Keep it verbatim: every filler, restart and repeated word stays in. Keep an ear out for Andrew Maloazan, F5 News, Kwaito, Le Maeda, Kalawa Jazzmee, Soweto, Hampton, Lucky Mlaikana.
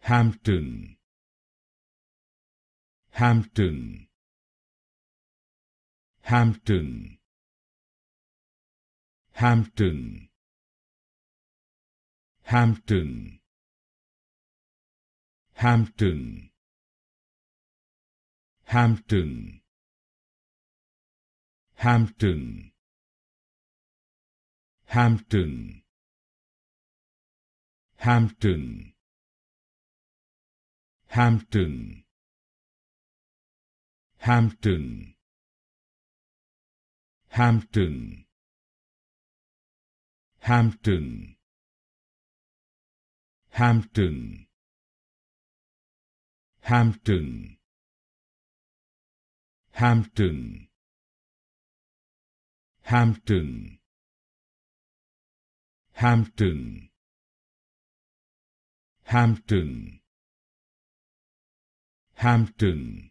Hampton, Hampton, Hampton, Hampton, Hampton, Hampton, Hampton, Hampton, Hampton, Hampton, Hampton, Hampton, Hampton, Hampton, Hampton, Hampton, Hampton, Hampton, Hampton, Hampton, Hampton.